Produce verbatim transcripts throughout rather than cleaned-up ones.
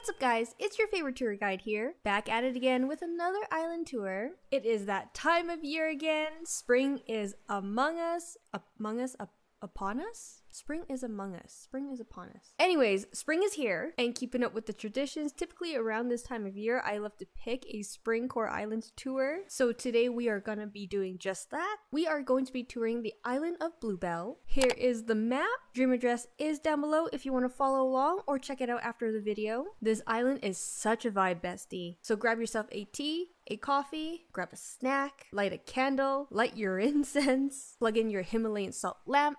What's up guys, it's your favorite tour guide here, back at it again with another island tour. It is that time of year again. Spring is among us, among us, up, upon us? Spring is among us, spring is upon us. Anyways, spring is here, and keeping up with the traditions, typically around this time of year, I love to pick a spring core island tour. So today we are gonna be doing just that. We are going to be touring the island of Bluebell. Here is the map. Dream address is down below if you wanna follow along or check it out after the video. This island is such a vibe, bestie. So grab yourself a tea, a coffee, grab a snack, light a candle, light your incense, plug in your Himalayan salt lamp,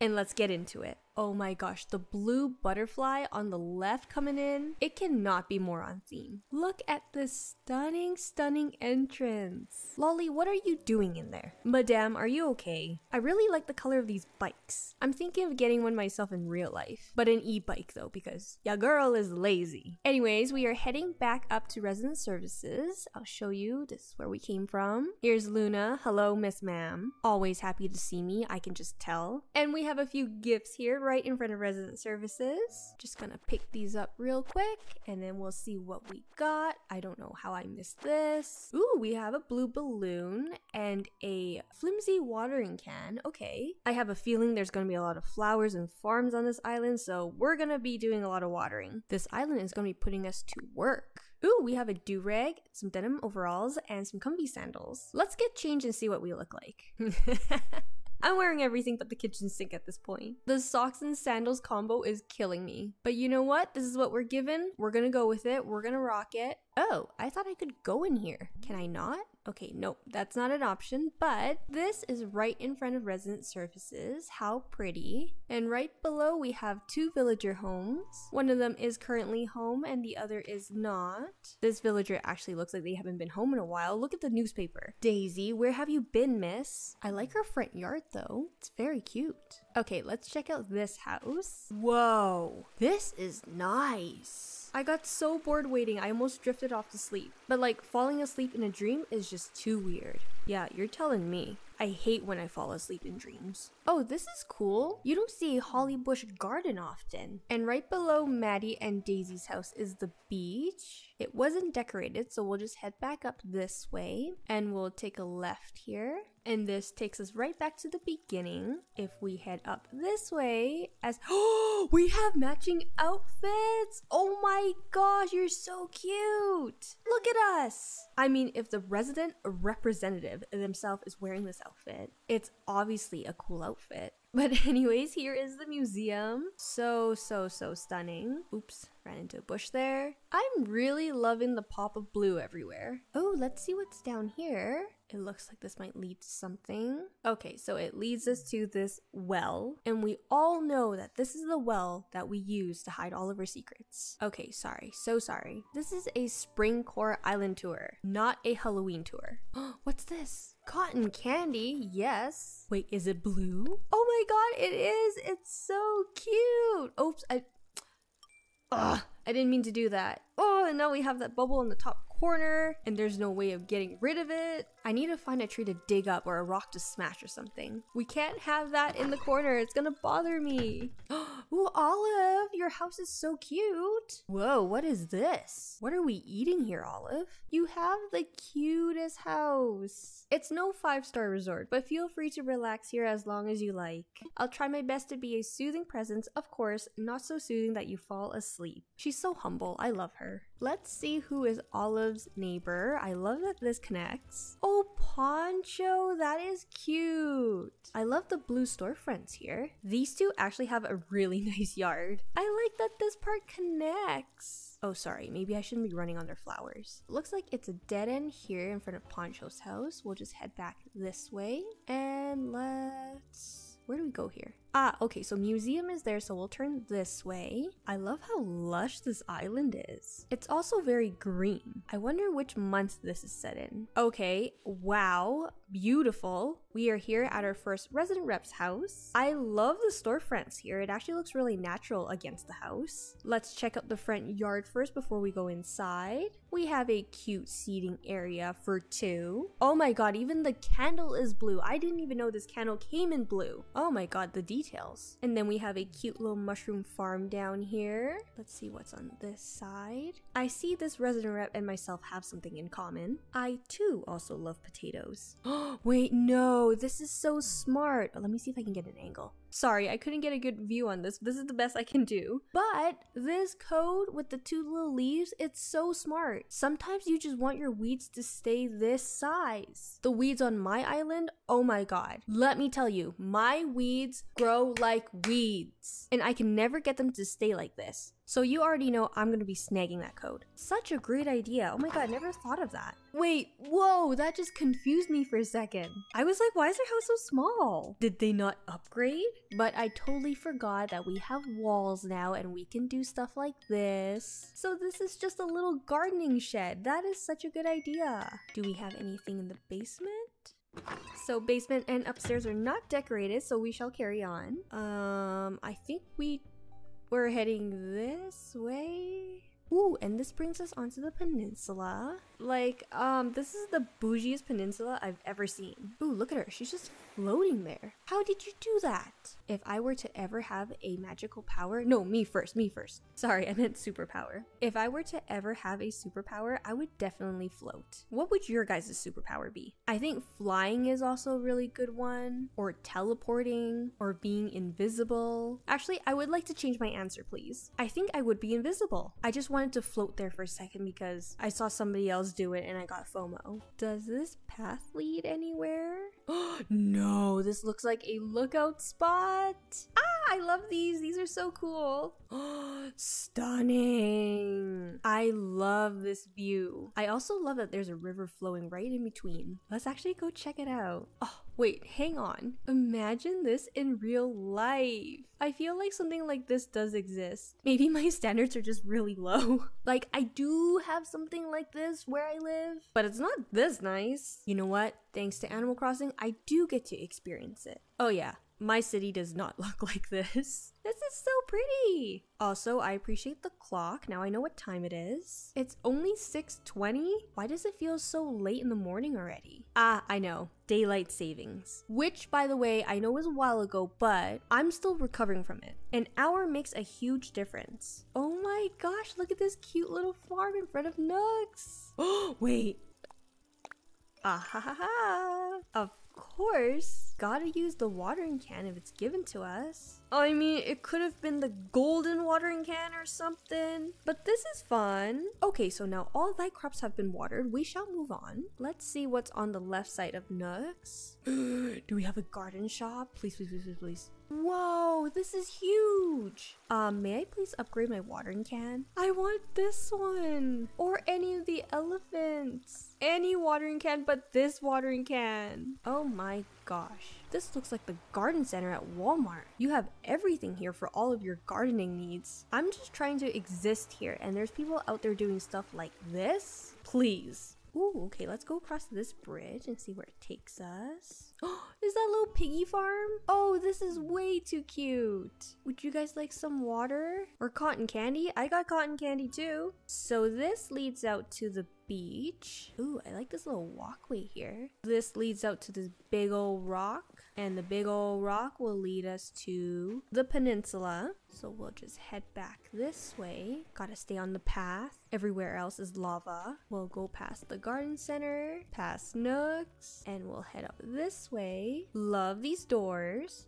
and let's get into it. Oh my gosh, the blue butterfly on the left coming in. It cannot be more on theme. Look at this stunning, stunning entrance. Lolly, what are you doing in there? Madame, are you okay? I really like the color of these bikes. I'm thinking of getting one myself in real life, but an e-bike though, because ya girl is lazy. Anyways, we are heading back up to resident services. I'll show you, this is where we came from. Here's Luna. Hello, Miss Ma'am. Always happy to see me, I can just tell. And we have a few gifts here, right in front of resident services. Just gonna pick these up real quick and then we'll see what we got. I don't know how I missed this. Ooh, we have a blue balloon and a flimsy watering can. Okay. I have a feeling there's gonna be a lot of flowers and farms on this island, so we're gonna be doing a lot of watering. This island is gonna be putting us to work. Ooh, we have a do-rag, some denim overalls, and some comfy sandals. Let's get changed and see what we look like. I'm wearing everything but the kitchen sink at this point. The socks and sandals combo is killing me. But you know what? This is what we're given. We're gonna go with it. We're gonna rock it. Oh, I thought I could go in here. Can I not? Okay, nope, that's not an option, but this is right in front of resident services. How pretty. And right below we have two villager homes. One of them is currently home and the other is not. This villager actually looks like they haven't been home in a while. Look at the newspaper. Daisy, where have you been, miss? I like her front yard though. It's very cute. Okay, let's check out this house. Whoa, this is nice. I got so bored waiting, I almost drifted off to sleep. But like falling asleep in a dream is just Just too weird. Yeah, you're telling me. I hate when I fall asleep in dreams. Oh, this is cool. You don't see a holly bush garden often. And right below Maddie and Daisy's house is the beach. It wasn't decorated, so we'll just head back up this way and we'll take a left here. And this takes us right back to the beginning. If we head up this way, as oh, we have matching outfits. Oh my gosh, you're so cute. Look at us. I mean, if the resident representative themselves is wearing this outfit, it's obviously a cool outfit. But anyways, here is the museum. So, so, so stunning. Oops, ran into a bush there. I'm really loving the pop of blue everywhere. Oh, let's see what's down here. It looks like this might lead to something. Okay, so it leads us to this well. And we all know that this is the well that we use to hide all of our secrets. Okay, sorry, so sorry. This is a spring core island tour, not a Halloween tour. What's this? Cotton candy, yes. Wait, is it blue? Oh my god, it is! It's so cute! Oops, I... Ugh, I didn't mean to do that. Oh, and now we have that bubble in the top corner, and there's no way of getting rid of it. I need to find a tree to dig up or a rock to smash or something. We can't have that in the corner. It's gonna bother me. Ooh, Olive, your house is so cute. Whoa, what is this? What are we eating here, Olive? You have the cutest house. It's no five-star resort, but feel free to relax here as long as you like. I'll try my best to be a soothing presence, of course, not so soothing that you fall asleep. She's so humble. I love her. Let's see who is Olive's neighbor. I love that this connects. Oh, Poncho, that is cute. I love the blue storefronts here. These two actually have a really nice yard. I like that this part connects. Oh, sorry, maybe I shouldn't be running on their flowers. Looks like it's a dead end here in front of Poncho's house. We'll just head back this way and let's... Where do we go here? Ah, okay, so museum is there, so we'll turn this way. I love how lush this island is. It's also very green. I wonder which month this is set in. Okay, wow, beautiful. We are here at our first resident rep's house. I love the storefronts here. It actually looks really natural against the house. Let's check out the front yard first before we go inside. We have a cute seating area for two. Oh my god, even the candle is blue. I didn't even know this candle came in blue. Oh my god, the details. And then we have a cute little mushroom farm down here. Let's see what's on this side. I see this resident rep and myself have something in common. I too also love potatoes. Oh, wait, no, this is so smart. Let me see if I can get an angle. Sorry, I couldn't get a good view on this. This is the best I can do. But this code with the two little leaves, it's so smart. Sometimes you just want your weeds to stay this size. The weeds on my island, oh my god. Let me tell you, my weeds grow like weeds. And I can never get them to stay like this. So you already know I'm gonna be snagging that code. Such a great idea. Oh my god, I never thought of that. Wait, whoa, that just confused me for a second. I was like, why is their house so small? Did they not upgrade? But I totally forgot that we have walls now and we can do stuff like this. So this is just a little gardening shed. That is such a good idea. Do we have anything in the basement? So basement and upstairs are not decorated, so we shall carry on. Um, I think we... We're heading this way. Ooh, and this brings us onto the peninsula. Like, um, this is the bougiest peninsula I've ever seen. Ooh, look at her. She's just floating there. How did you do that? If I were to ever have a magical power... No, me first, me first. Sorry, I meant superpower. If I were to ever have a superpower, I would definitely float. What would your guys' superpower be? I think flying is also a really good one. Or teleporting. Or being invisible. Actually, I would like to change my answer, please. I think I would be invisible. I just wanted to float there for a second because I saw somebody else do it and I got FOMO. Does this path lead anywhere? No, this looks like a lookout spot. Ah, I love these. These are so cool. Stunning. I love this view. I also love that there's a river flowing right in between. Let's actually go check it out. Oh, wait, hang on. Imagine this in real life. I feel like something like this does exist. Maybe my standards are just really low. Like, I do have something like this where I live, but it's not this nice. You know what? Thanks to Animal Crossing, I do get to experience it. Oh yeah, my city does not look like this. This is so pretty. Also, I appreciate the clock. Now I know what time it is. It's only six twenty? Why does it feel so late in the morning already? Ah, I know. Daylight savings. Which, by the way, I know was a while ago, but I'm still recovering from it. An hour makes a huge difference. Oh my gosh, look at this cute little farm in front of Nooks. Oh, wait. Ah ha ha ha. Of course, gotta use the watering can if it's given to us. I mean, it could have been the golden watering can or something, but this is fun. Okay, so now all thy crops have been watered. We shall move on. Let's see what's on the left side of Nooks. Do we have a garden shop? Please, please, please, please, please. Whoa, this is huge. Um, may I please upgrade my watering can? I want this one. Or any of the elephants. Any watering can but this watering can. Oh my gosh. This looks like the garden center at Walmart. You have everything here for all of your gardening needs. I'm just trying to exist here, and there's people out there doing stuff like this? Please. Ooh, okay, let's go across this bridge and see where it takes us. Oh, is that little piggy farm? Oh, this is way too cute. Would you guys like some water? Or cotton candy? I got cotton candy too. So this leads out to the beach. Ooh, I like this little walkway here. This leads out to this big old rock, and the big old rock will lead us to the peninsula. So we'll just head back this way. Gotta stay on the path. Everywhere else is lava. We'll go past the garden center, past Nooks, and we'll head up this way. Love these doors.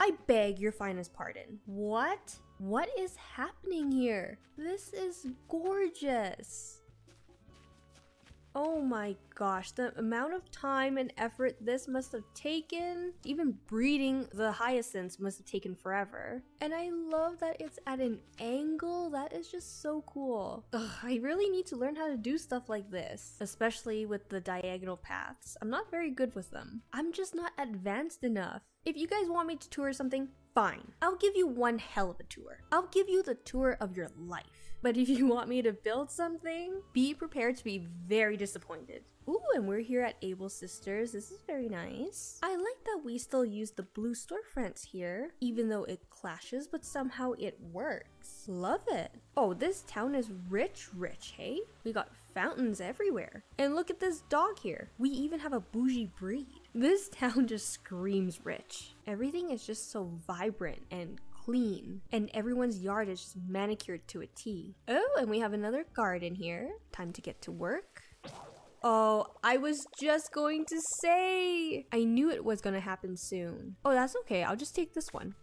I beg your finest pardon. What? What is happening here? This is gorgeous. Oh my gosh, the amount of time and effort this must have taken. Even breeding the hyacinths must have taken forever. And I love that it's at an angle. That is just so cool. Ugh, I really need to learn how to do stuff like this, especially with the diagonal paths. I'm not very good with them. I'm just not advanced enough. If you guys want me to tour something, fine. I'll give you one hell of a tour. I'll give you the tour of your life. But if you want me to build something, be prepared to be very disappointed. Ooh, and we're here at Able Sisters. This is very nice. I like that we still use the blue storefronts here, even though it clashes, but somehow it works. Love it. Oh, this town is rich, rich, hey? We got fountains everywhere. And look at this dog here. We even have a bougie breed. This town just screams rich. Everything is just so vibrant and clean, and everyone's yard is just manicured to a T. Oh, and we have another garden here. Time to get to work. Oh, I was just going to say, I knew it was gonna happen soon. Oh, that's okay, I'll just take this one.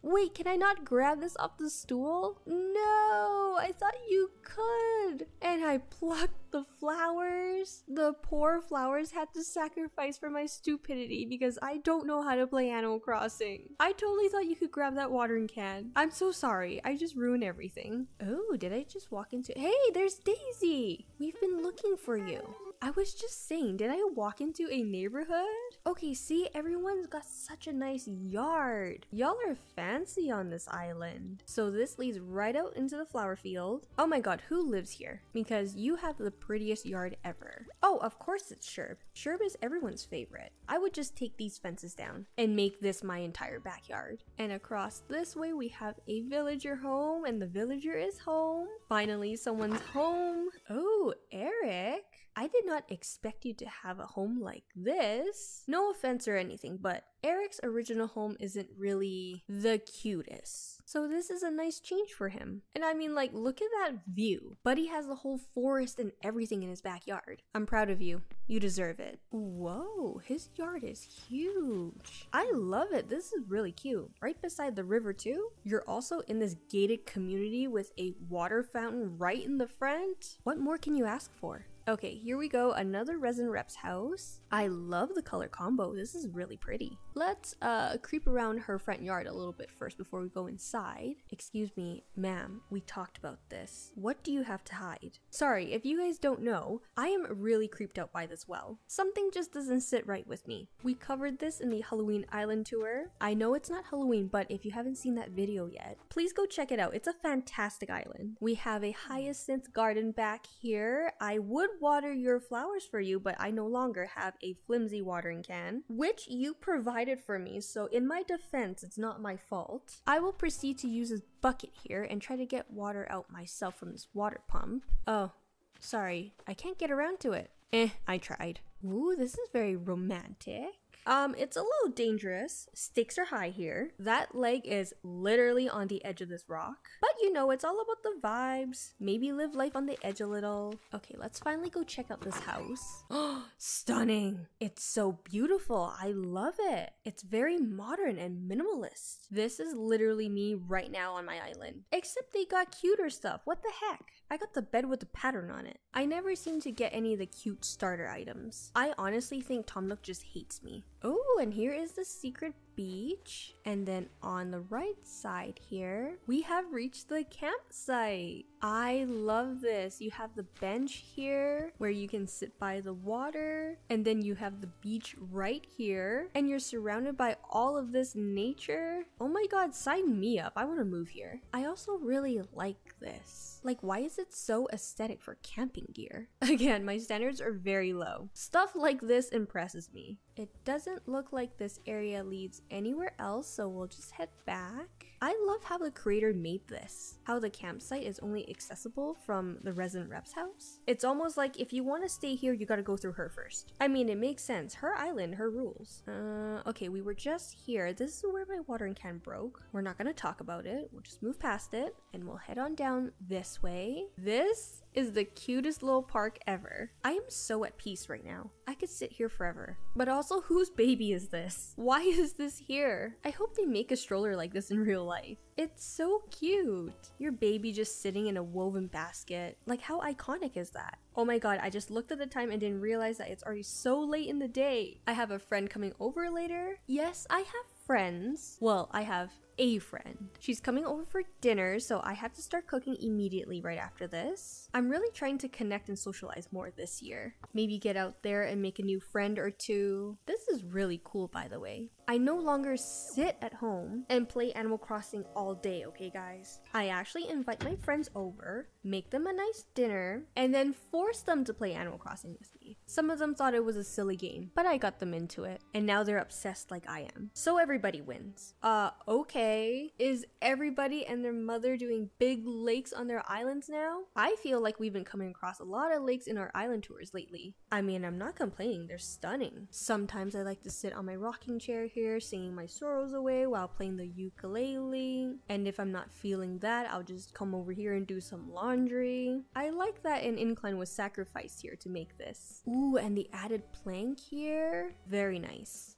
Wait, can I not grab this off the stool? No, I thought you could. And I plucked the flowers. The poor flowers had to sacrifice for my stupidity because I don't know how to play Animal Crossing. I totally thought you could grab that watering can. I'm so sorry, I just ruined everything. Oh, did I just walk into- Hey, there's Daisy! We've been looking for you. I was just saying, did I walk into a neighborhood? Okay, see, everyone's got such a nice yard. Y'all are fancy on this island. So this leads right out into the flower field. Oh my god, who lives here? Because you have the prettiest yard ever. Oh, of course it's Sherb. Sherb is everyone's favorite. I would just take these fences down and make this my entire backyard. And across this way, we have a villager home, and the villager is home. Finally, someone's home. Oh, Eric. I did not Not expect you to have a home like this. No offense or anything, but Eric's original home isn't really the cutest. So this is a nice change for him. And I mean, like, look at that view. Buddy has the whole forest and everything in his backyard. I'm proud of you. You deserve it. Whoa, his yard is huge. I love it. This is really cute. Right beside the river too. You're also in this gated community with a water fountain right in the front. What more can you ask for? Okay, here we go, another Resin Rep's house. I love the color combo, this is really pretty. Let's uh, creep around her front yard a little bit first before we go inside. Excuse me, ma'am, we talked about this. What do you have to hide? Sorry, if you guys don't know, I am really creeped out by this well. Something just doesn't sit right with me. We covered this in the Halloween Island tour. I know it's not Halloween, but if you haven't seen that video yet, please go check it out, it's a fantastic island. We have a hyacinth garden back here. I would water your flowers for you, but I no longer have a flimsy watering can, which you provided for me, so in my defense, it's not my fault. I will proceed to use this bucket here and try to get water out myself from this water pump. Oh, sorry, I can't get around to it. Eh, I tried. Ooh, this is very romantic. Um, it's a little dangerous. Stakes are high here. That leg is literally on the edge of this rock. But you know, it's all about the vibes. Maybe live life on the edge a little. Okay, let's finally go check out this house. Oh, stunning. It's so beautiful. I love it. It's very modern and minimalist. This is literally me right now on my island. Except they got cuter stuff. What the heck? I got the bed with the pattern on it. I never seem to get any of the cute starter items. I honestly think Tomnook just hates me. Oh, and here is the secret beach. And then on the right side here, we have reached the campsite. I love this. You have the bench here where you can sit by the water. And then you have the beach right here. And you're surrounded by all of this nature. Oh my god, sign me up. I want to move here. I also really like this. Like, why is it so aesthetic for camping gear? Again, my standards are very low. Stuff like this impresses me. It doesn't look like this area leads anywhere else, so we'll just head back. I love how the creator made this. How the campsite is only accessible from the Resin Rep's house. It's almost like if you want to stay here, you gotta go through her first. I mean, it makes sense. Her island, her rules. Uh, okay, we were just here. This is where my watering can broke. We're not gonna talk about it. We'll just move past it, and we'll head on down this way. This is the cutest little park ever. I am so at peace right now. I could sit here forever. But also, whose baby is this? Why is this here? I hope they make a stroller like this in real life. It's so cute. Your baby just sitting in a woven basket. Like, how iconic is that? Oh my god, I just looked at the time and didn't realize that it's already so late in the day. I have a friend coming over later. Yes, I have friends. Well, I have a friend. She's coming over for dinner, so I have to start cooking immediately right after this. I'm really trying to connect and socialize more this year. Maybe get out there and make a new friend or two. This is really cool, by the way. I no longer sit at home and play Animal Crossing all day, okay guys? I actually invite my friends over, make them a nice dinner, and then force them to play Animal Crossing with me. Some of them thought it was a silly game, but I got them into it, and now they're obsessed like I am. So everybody wins. Uh, okay. Is everybody and their mother doing big lakes on their islands now? I feel like we've been coming across a lot of lakes in our island tours lately. I mean, I'm not complaining, they're stunning. Sometimes I like to sit on my rocking chair here, singing my sorrows away while playing the ukulele. And if I'm not feeling that, I'll just come over here and do some laundry. I like that an incline was sacrificed here to make this. Ooh, and the added plank here. Very nice.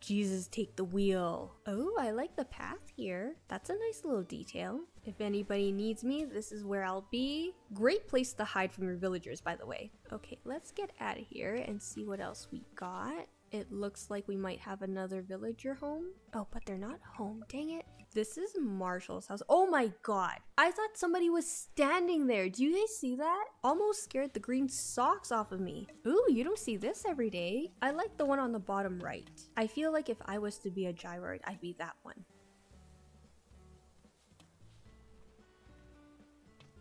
Jesus, take the wheel. Oh, I like the path here. That's a nice little detail. If anybody needs me, this is where I'll be. Great place to hide from your villagers, by the way. Okay, let's get out of here and see what else we got. It looks like we might have another villager home. Oh, but they're not home, dang it. This is Marshall's house. Oh my god. I thought somebody was standing there. Do you guys see that? Almost scared the green socks off of me. Ooh, you don't see this every day. I like the one on the bottom right. I feel like if I was to be a gyroid, I'd be that one.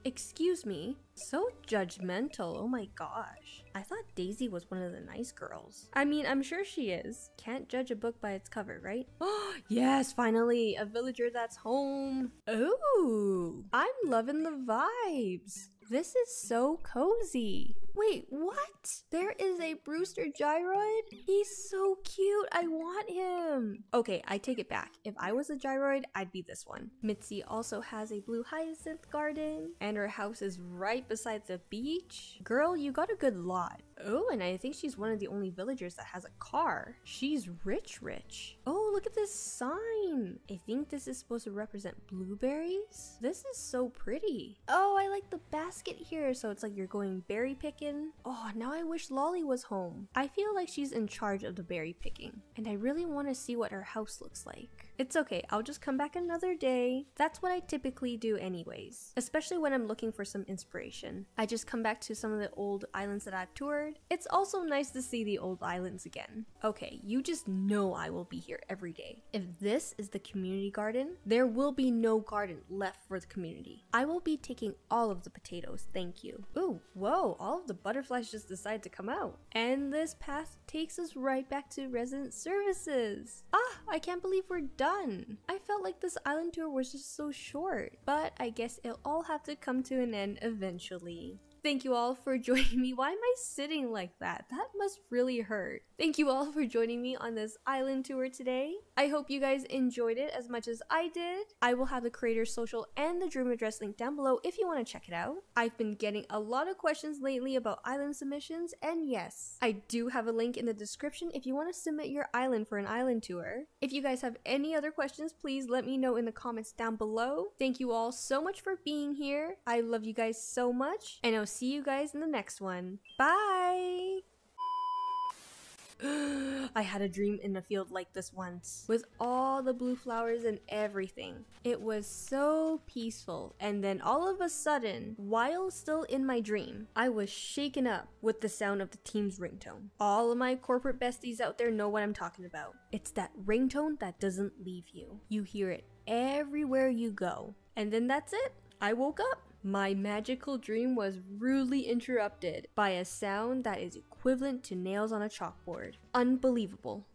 Excuse me. So judgmental, oh my gosh. I thought Daisy was one of the nice girls. I mean, I'm sure she is. Can't judge a book by its cover, right? Oh, yes, finally, a villager that's home. Oh, I'm loving the vibes. This is so cozy. Wait, what? There is a Brewster gyroid? He's so cute, I want him. Okay, I take it back. If I was a gyroid, I'd be this one. Mitzi also has a blue hyacinth garden, and her house is right beside the beach. Girl, you got a good lot. Oh, and I think she's one of the only villagers that has a car. She's rich rich. Oh, look at this sign. I think this is supposed to represent blueberries. This is so pretty. Oh, I like the basket here. So it's like you're going berry picking. Oh, now I wish Lolly was home. I feel like she's in charge of the berry picking. And I really want to see what her house looks like. It's okay, I'll just come back another day. That's what I typically do anyways. Especially when I'm looking for some inspiration. I just come back to some of the old islands that I've toured. It's also nice to see the old islands again. Okay, you just know I will be here every day. If this is the community garden, there will be no garden left for the community. I will be taking all of the potatoes, thank you. Ooh, whoa, all of the butterflies just decided to come out. And this path takes us right back to resident services. Ah, I can't believe we're done. I felt like this island tour was just so short, but I guess it'll all have to come to an end eventually. Thank you all for joining me. Why am I sitting like that? That must really hurt. Thank you all for joining me on this island tour today. I hope you guys enjoyed it as much as I did. I will have the creator social and the dream address link down below if you want to check it out. I've been getting a lot of questions lately about island submissions, and yes, I do have a link in the description if you want to submit your island for an island tour. If you guys have any other questions, please let me know in the comments down below. Thank you all so much for being here. I love you guys so much, and I'll see you guys in the next one. Bye! I had a dream in a field like this once, with all the blue flowers and everything. It was so peaceful, and then all of a sudden, while still in my dream, I was shaken up with the sound of the team's ringtone. All of my corporate besties out there know what I'm talking about. It's that ringtone that doesn't leave you. You hear it everywhere you go. And then that's it. I woke up. My magical dream was rudely interrupted by a sound that is equivalent to nails on a chalkboard. Unbelievable.